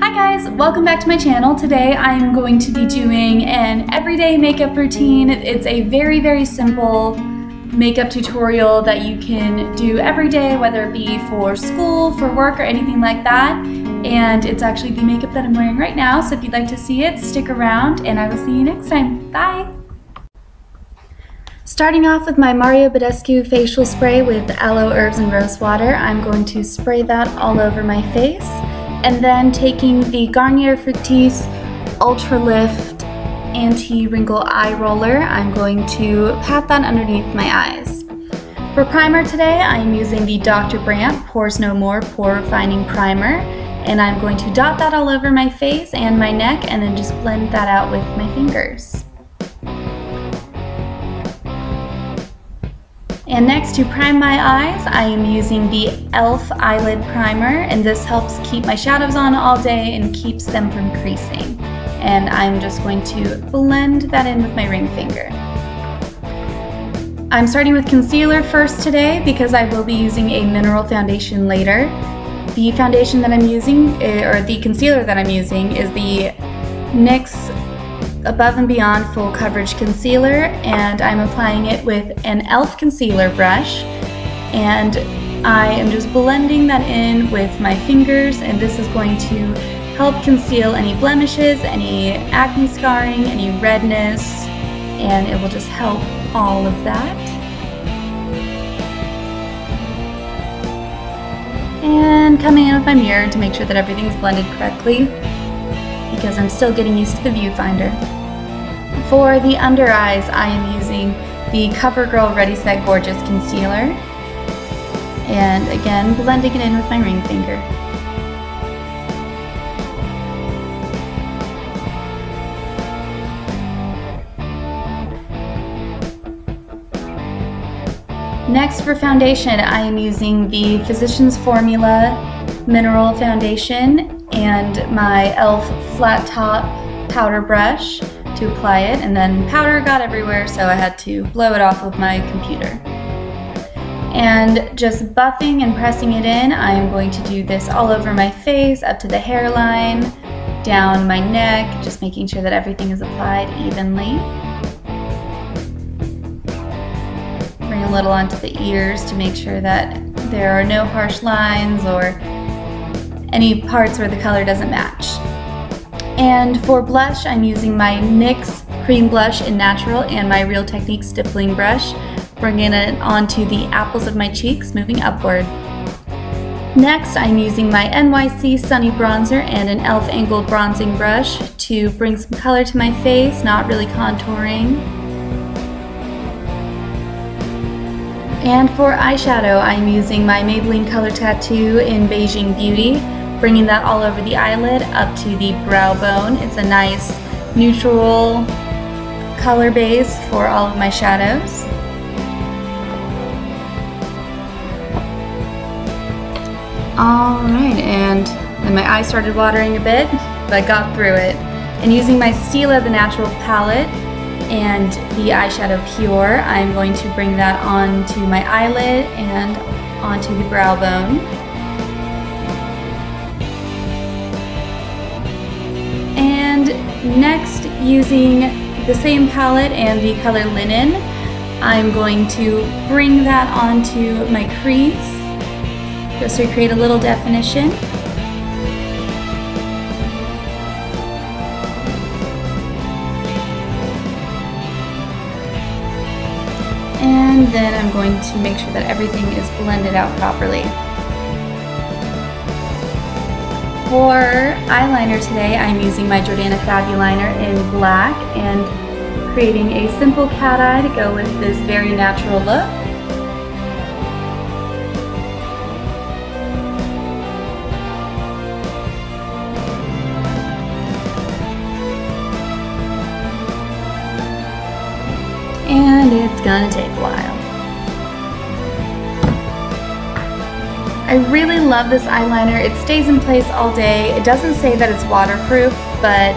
Hi guys, welcome back to my channel. Today I am going to be doing an everyday makeup routine. It's a very simple makeup tutorial that you can do every day, whether it be for school, for work, or anything like that. And it's actually the makeup that I'm wearing right now, so if you'd like to see it, stick around and I will see you next time. Bye! Starting off with my Mario Badescu facial spray with aloe, herbs, and rose water, I'm going to spray that all over my face. And then taking the Garnier Fructis Ultra Lift Anti-Wrinkle Eye Roller, I'm going to pat that underneath my eyes. For primer today, I'm using the Dr. Brandt Pores No More Pore Refining Primer, and I'm going to dot that all over my face and my neck, and then just blend that out with my fingers. And next, to prime my eyes, I am using the ELF Eyelid Primer, and this helps keep my shadows on all day and keeps them from creasing. And I'm just going to blend that in with my ring finger. I'm starting with concealer first today because I will be using a mineral foundation later. The foundation that I'm using, or the concealer that I'm using, is the NYX Above and Beyond Full Coverage Concealer, and I'm applying it with an ELF concealer brush, and I am just blending that in with my fingers, and this is going to help conceal any blemishes, any acne scarring, any redness, and it will just help all of that. And coming in with my mirror to make sure that everything's blended correctly, because I'm still getting used to the viewfinder. For the under eyes, I am using the CoverGirl Ready Set Gorgeous Concealer, and again blending it in with my ring finger. Next, for foundation, I am using the Physician's Formula Mineral Foundation and my ELF Flat Top Powder Brush to apply it, and then powder got everywhere, so I had to blow it off with my computer. And just buffing and pressing it in, I am going to do this all over my face, up to the hairline, down my neck, just making sure that everything is applied evenly. Bring a little onto the ears to make sure that there are no harsh lines or any parts where the color doesn't match. And for blush, I'm using my NYX Cream Blush in Natural and my Real Techniques Stippling Brush, bringing it onto the apples of my cheeks, moving upward. Next, I'm using my NYX Sunny Bronzer and an ELF Angled Bronzing Brush to bring some color to my face, not really contouring. And for eyeshadow, I'm using my Maybelline Color Tattoo in Beijing Beauty, bringing that all over the eyelid up to the brow bone. It's a nice neutral color base for all of my shadows. Alright, and then my eye started watering a bit, but I got through it. And using my Stila The Natural palette and the eyeshadow Pure, I'm going to bring that onto my eyelid and onto the brow bone. And next, using the same palette and the color Linen, I'm going to bring that onto my crease just to create a little definition. And then I'm going to make sure that everything is blended out properly. For eyeliner today, I'm using my Jordana Fabuliner in black and creating a simple cat eye to go with this very natural look. And it's gonna take a while. I really love this eyeliner. It stays in place all day. It doesn't say that it's waterproof, but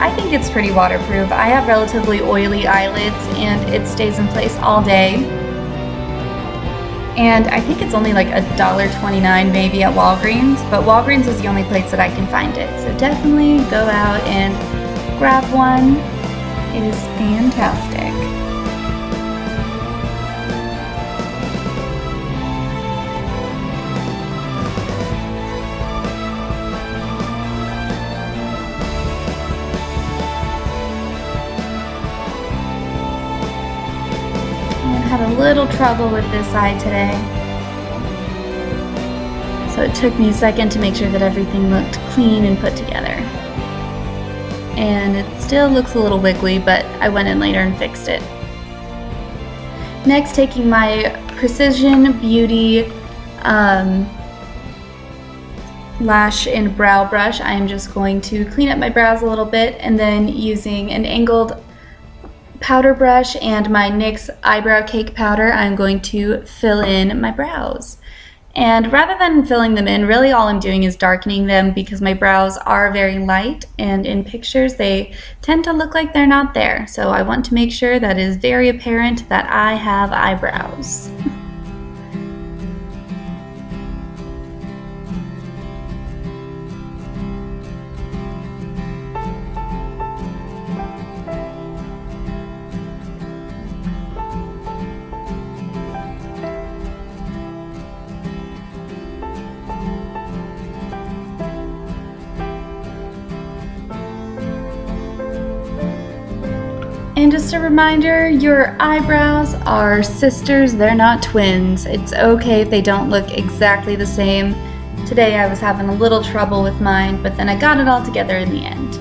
I think it's pretty waterproof. I have relatively oily eyelids and it stays in place all day. and I think it's only like $1.29 maybe at Walgreens, but Walgreens is the only place that I can find it. So definitely go out and grab one. It is fantastic. Had a little trouble with this eye today, so it took me a second to make sure that everything looked clean and put together. And it still looks a little wiggly, but I went in later and fixed it. Next, taking my Precision Beauty lash and brow brush, I am just going to clean up my brows a little bit, and then using an angled powder brush and my NYX eyebrow cake powder, I'm going to fill in my brows. And rather than filling them in, really all I'm doing is darkening them, because my brows are very light and in pictures they tend to look like they're not there. So I want to make sure that it is very apparent that I have eyebrows. And just a reminder, your eyebrows are sisters, they're not twins. It's okay if they don't look exactly the same. Today I was having a little trouble with mine, but then I got it all together in the end.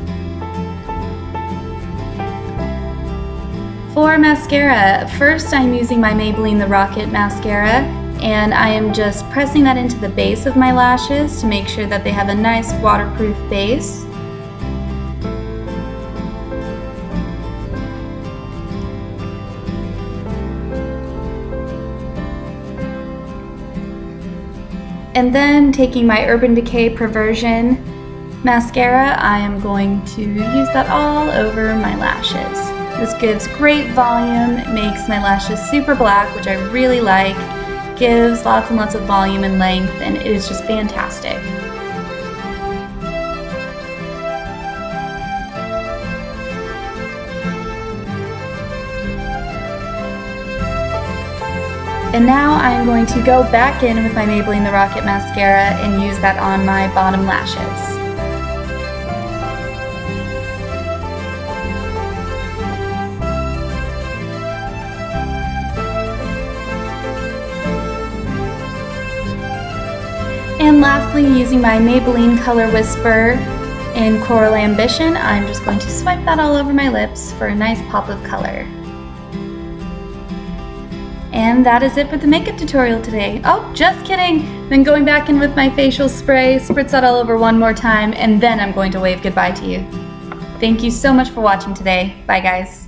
For mascara, first I'm using my Maybelline The Rocket Mascara, and I am just pressing that into the base of my lashes to make sure that they have a nice waterproof base. And then taking my Urban Decay Perversion mascara, I am going to use that all over my lashes. This gives great volume, makes my lashes super black, which I really like, gives lots and lots of volume and length, and it is just fantastic. And now I'm going to go back in with my Maybelline The Rocket Mascara and use that on my bottom lashes. And lastly, using my Maybelline Color Whisper in Coral Ambition, I'm just going to swipe that all over my lips for a nice pop of color. And that is it for the makeup tutorial today. Oh, just kidding. Then going back in with my facial spray, spritz that all over one more time, and then I'm going to wave goodbye to you. Thank you so much for watching today. Bye, guys.